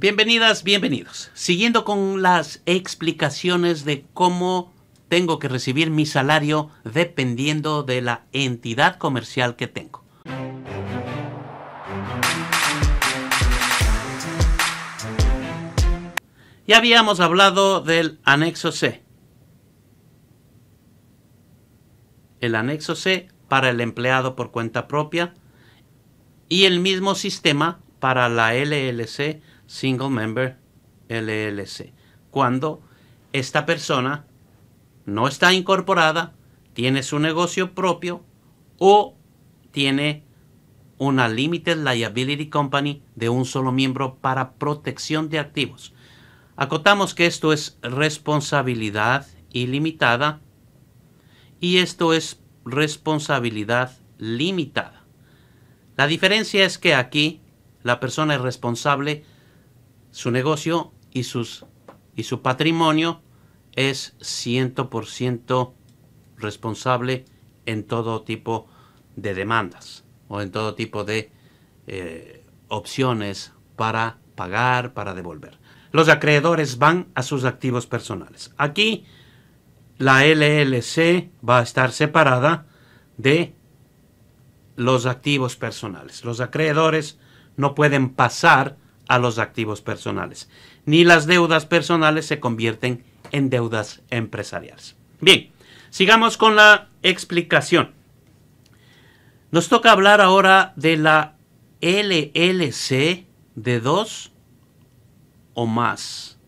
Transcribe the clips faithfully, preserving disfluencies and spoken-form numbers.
Bienvenidas, bienvenidos. Siguiendo con las explicaciones de cómo tengo que recibir mi salario dependiendo de la entidad comercial que tengo. Ya habíamos hablado del anexo C. El anexo C para el empleado por cuenta propia y el mismo sistema para la L L C, Single Member L L C. Cuando esta persona no está incorporada, tiene su negocio propio o tiene una Limited Liability Company de un solo miembro para protección de activos. Acotamos que esto es responsabilidad ilimitada y esto es responsabilidad limitada. La diferencia es que aquí la persona es responsable, su negocio y, sus, y su patrimonio es cien por ciento responsable en todo tipo de demandas o en todo tipo de eh, opciones para pagar, para devolver. Los acreedores van a sus activos personales. Aquí la L L C va a estar separada de los activos personales. Los acreedores no pueden pasar a los activos personales, ni las deudas personales se convierten en deudas empresariales. Bien, sigamos con la explicación. Nos toca hablar ahora de la L L C de dos o más.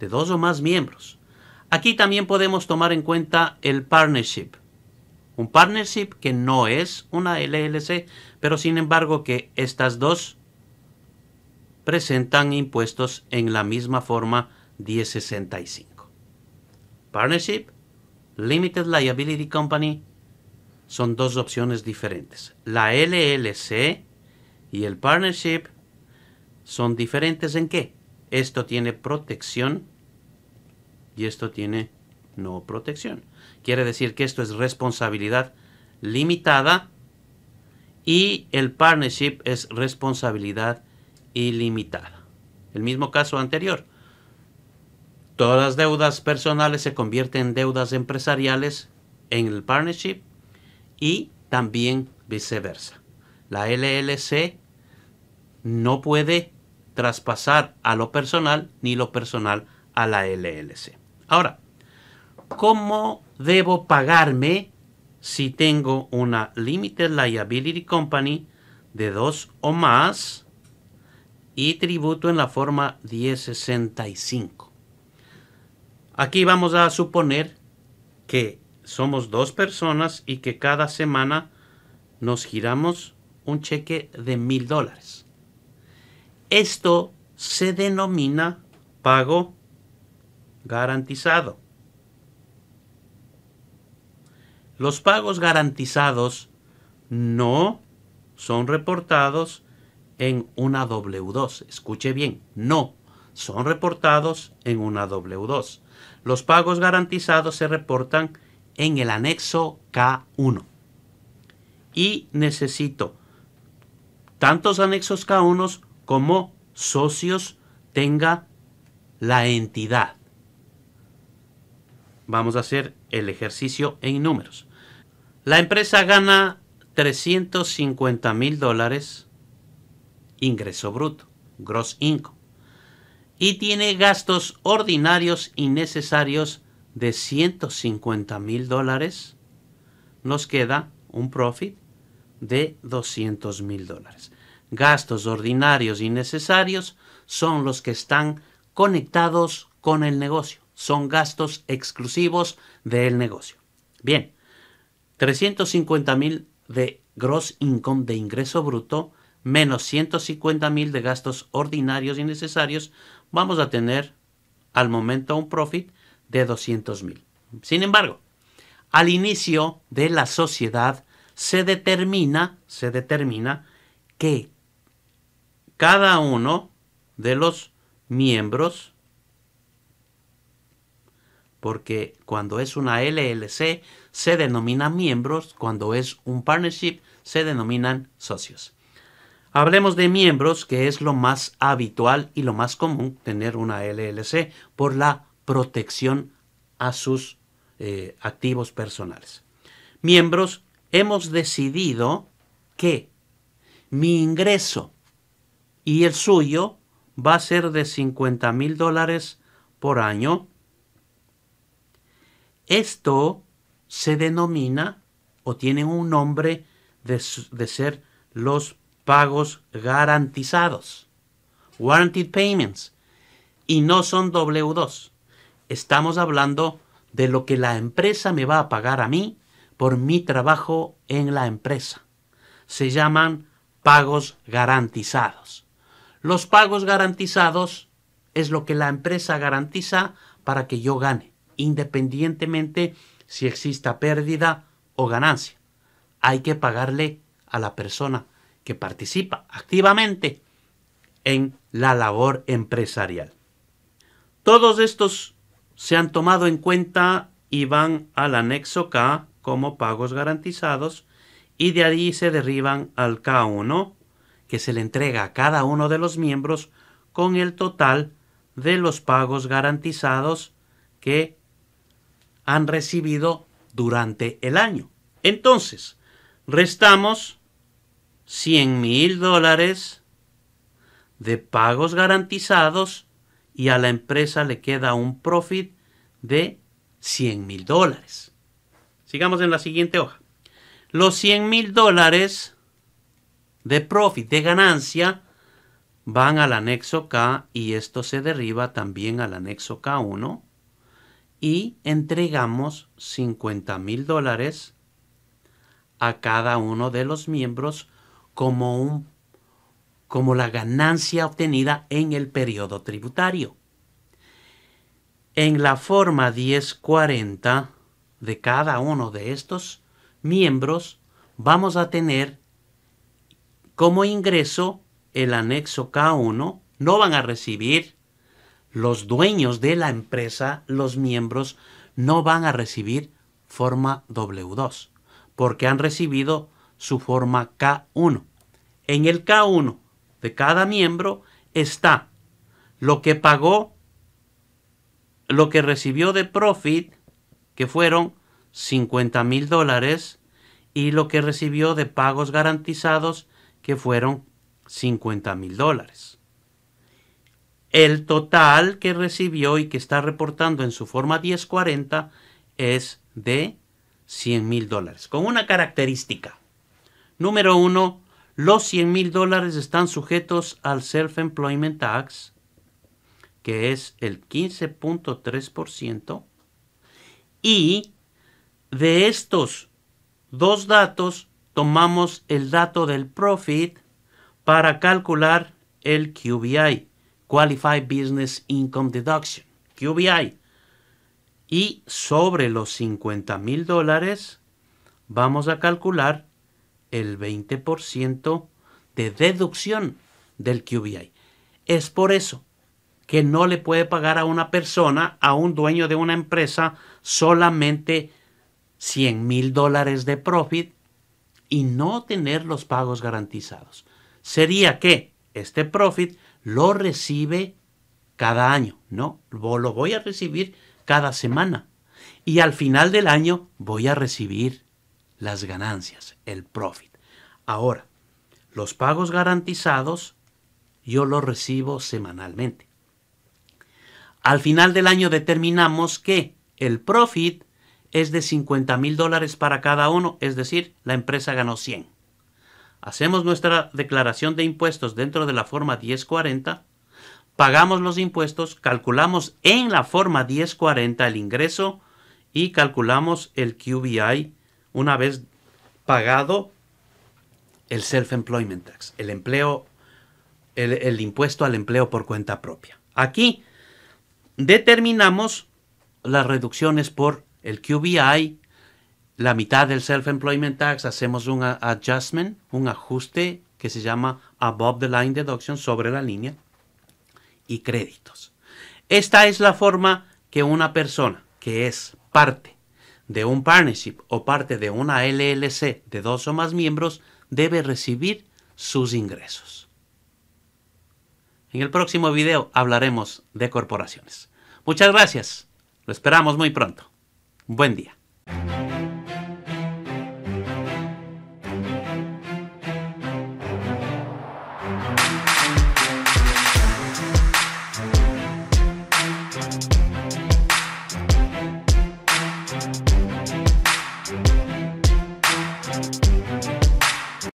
De dos o más miembros. Aquí también podemos tomar en cuenta el partnership. Un partnership que no es una L L C, pero sin embargo que estas dos presentan impuestos en la misma forma diez sesenta y cinco. Partnership, Limited Liability Company son dos opciones diferentes. La L L C y el Partnership son diferentes en qué. Esto tiene protección y esto tiene no protección. Quiere decir que esto es responsabilidad limitada y el Partnership es responsabilidad ilimitada. El mismo caso anterior. Todas las deudas personales se convierten en deudas empresariales en el partnership y también viceversa. La L L C no puede traspasar a lo personal ni lo personal a la L L C. Ahora, ¿cómo debo pagarme si tengo una Limited Liability Company de dos o más y tributo en la forma diez sesenta y cinco? Aquí vamos a suponer que somos dos personas y que cada semana nos giramos un cheque de mil dólares. Esto se denomina pago garantizado. Los pagos garantizados no son reportados en una W dos. Escuche bien, no son reportados en una W dos. Los pagos garantizados se reportan en el anexo K uno. Y necesito tantos anexos K uno como socios tenga la entidad. Vamos a hacer el ejercicio en números. La empresa gana trescientos cincuenta mil dólares ingreso bruto, gross income. Y tiene gastos ordinarios y necesarios de ciento cincuenta mil dólares. Nos queda un profit de doscientos mil dólares. Gastos ordinarios y necesarios son los que están conectados con el negocio. Son gastos exclusivos del negocio. Bien, trescientos cincuenta mil de gross income de ingreso bruto menos ciento cincuenta mil de gastos ordinarios y necesarios, vamos a tener al momento un profit de doscientos mil. Sin embargo, al inicio de la sociedad se determina, se determina que cada uno de los miembros, porque cuando es una L L C se denominan miembros, cuando es un partnership se denominan socios. Hablemos de miembros, que es lo más habitual y lo más común tener una L L C por la protección a sus eh, activos personales. Miembros, hemos decidido que mi ingreso y el suyo va a ser de cincuenta mil dólares por año. Esto se denomina o tiene un nombre de, de ser los pagos garantizados, guaranteed payments, y no son doble u dos. Estamos hablando de lo que la empresa me va a pagar a mí por mi trabajo en la empresa. Se llaman pagos garantizados. Los pagos garantizados es lo que la empresa garantiza para que yo gane, independientemente si exista pérdida o ganancia. Hay que pagarle a la persona que participa activamente en la labor empresarial. Todos estos se han tomado en cuenta y van al anexo K como pagos garantizados, y de ahí se derriban al K uno, que se le entrega a cada uno de los miembros con el total de los pagos garantizados que han recibido durante el año. Entonces, restamos cien mil dólares de pagos garantizados y a la empresa le queda un profit de cien mil dólares. Sigamos en la siguiente hoja. Los cien mil dólares de profit, de ganancia, van al anexo K y esto se derriba también al anexo K uno. Y entregamos cincuenta mil dólares a cada uno de los miembros como, un, como la ganancia obtenida en el periodo tributario. En la forma diez cuarenta de cada uno de estos miembros vamos a tener como ingreso el anexo K uno. No van a recibir los dueños de la empresa, los miembros, no van a recibir forma doble u dos porque han recibido su forma K uno. En el K uno de cada miembro está lo que pagó, lo que recibió de profit, que fueron cincuenta mil dólares, y lo que recibió de pagos garantizados, que fueron cincuenta mil dólares. El total que recibió y que está reportando en su forma diez cuarenta es de cien mil dólares. Con una característica. Número uno, los cien mil dólares están sujetos al Self-Employment Tax, que es el quince punto tres por ciento. Y de estos dos datos tomamos el dato del profit para calcular el Q B I, Qualified Business Income Deduction, Q B I. Y sobre los cincuenta mil dólares vamos a calcular el veinte por ciento de deducción del Q B I. Es por eso que no le puede pagar a una persona, a un dueño de una empresa, solamente cien mil dólares de profit y no tener los pagos garantizados. Sería que este profit lo recibe cada año, ¿no? Lo voy a recibir cada semana. Y al final del año voy a recibir las ganancias, el profit. Ahora, los pagos garantizados yo los recibo semanalmente. Al final del año determinamos que el profit es de cincuenta mil dólares para cada uno, es decir, la empresa ganó cien. Hacemos nuestra declaración de impuestos dentro de la forma diez cuarenta, pagamos los impuestos, calculamos en la forma diez cuarenta el ingreso y calculamos el Q B I una vez pagado el Self-Employment Tax, el empleo, el, el impuesto al empleo por cuenta propia. Aquí determinamos las reducciones por el Q B I, la mitad del Self-Employment Tax, hacemos un adjustment, un ajuste que se llama Above the Line Deduction, sobre la línea, y créditos. Esta es la forma que una persona que es parte de un partnership o parte de una L L C de dos o más miembros debe recibir sus ingresos. En el próximo video hablaremos de corporaciones. Muchas gracias. Lo esperamos muy pronto. Buen día.